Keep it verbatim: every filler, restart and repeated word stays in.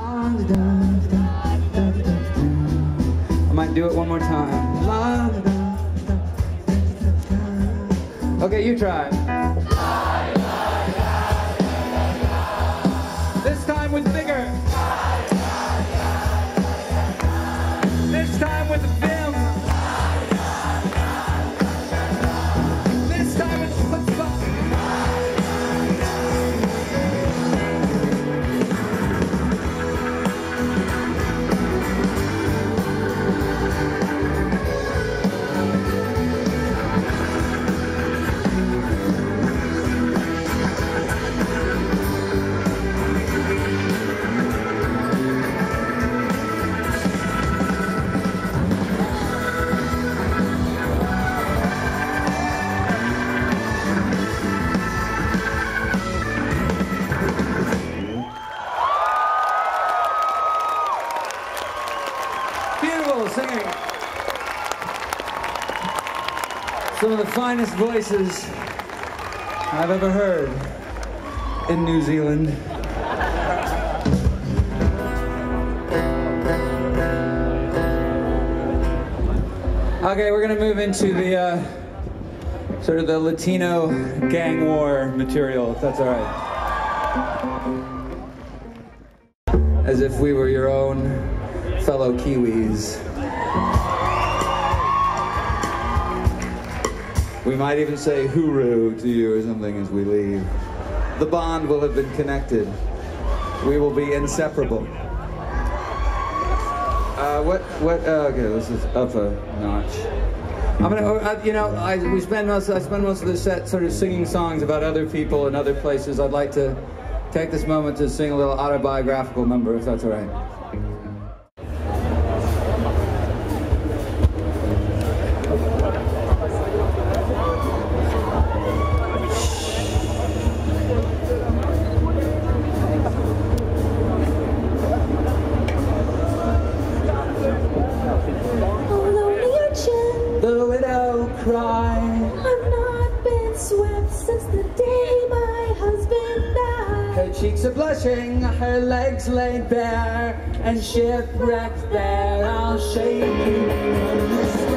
I might do it one more time. Okay, you try. This time with vigor. This time with vim. This time with singing. Some of the finest voices I've ever heard in New Zealand. Okay, we're gonna move into the uh, sort of the Latino gang war material, if that's all right. As if we were your own fellow Kiwis. We might even say hooroo to you or something as we leave. The bond will have been connected. We will be inseparable. Uh, what, what, uh, okay, this is up a notch. I'm gonna, uh, you know, I, we spend most, I spend most of the set sort of singing songs about other people and other places. I'd like to take this moment to sing a little autobiographical number, if that's all right. Cry. I've not been swept since the day my husband died. Her cheeks are blushing, her legs laid bare, and shipwrecked there. I'll shake you.